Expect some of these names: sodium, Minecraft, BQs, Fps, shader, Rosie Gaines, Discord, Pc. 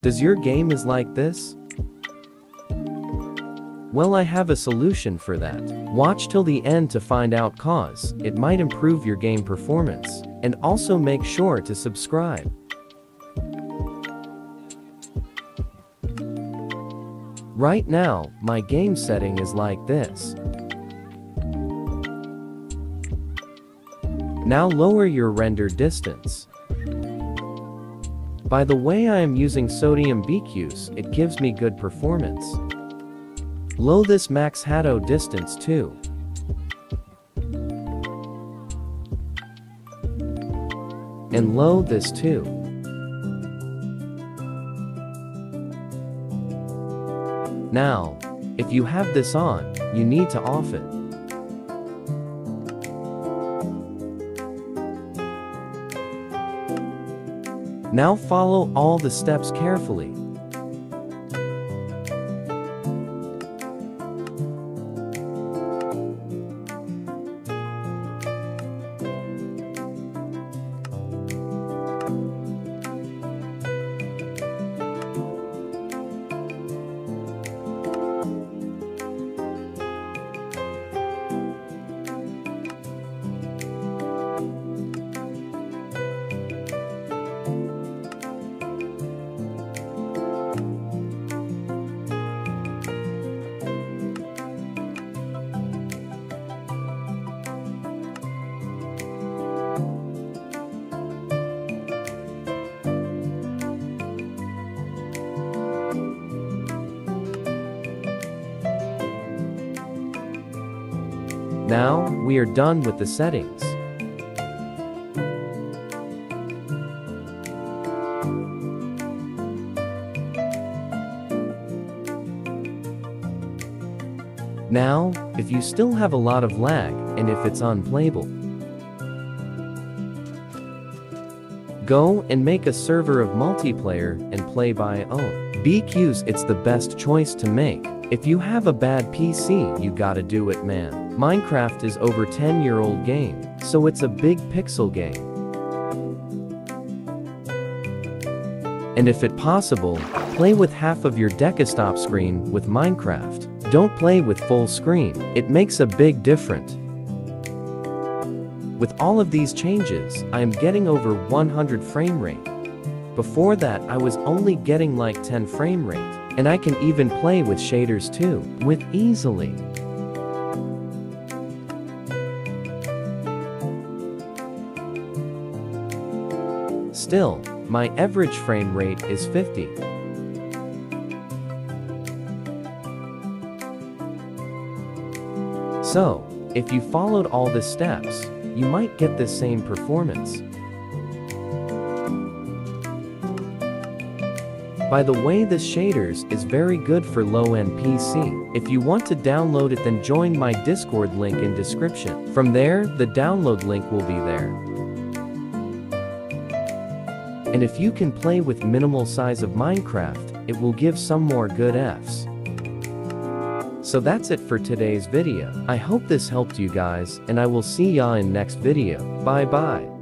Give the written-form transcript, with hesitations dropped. Does your game is like this? Well, I have a solution for that. Watch till the end to find out, cause it might improve your game performance. And also make sure to subscribe. Right now, my game setting is like this. Now lower your render distance. By the way, I am using sodium BQs, it gives me good performance. Low this max shadow distance too. And low this too. Now, if you have this on, you need to off it. Now follow all the steps carefully. Now, we are done with the settings. Now, if you still have a lot of lag, and if it's unplayable, go and make a server of multiplayer and play by own. BQs, it's the best choice to make. If you have a bad PC, you gotta do it, man. Minecraft is over 10-year-old game, so it's a big pixel game. And if it possible, play with half of your desktop screen with Minecraft. Don't play with full screen, it makes a big difference. With all of these changes, I am getting over 100 frame rate. Before that, I was only getting like 10 frame rate, and I can even play with shaders too, with easily. Still, my average frame rate is 50. So, if you followed all the steps, you might get the same performance. By the way, this shaders is very good for low-end PC. If you want to download it, then join my Discord link in description. From there, the download link will be there. And if you can play with minimal size of Minecraft, it will give some more good Fs. So that's it for today's video. I hope this helped you guys, and I will see ya in next video. Bye bye.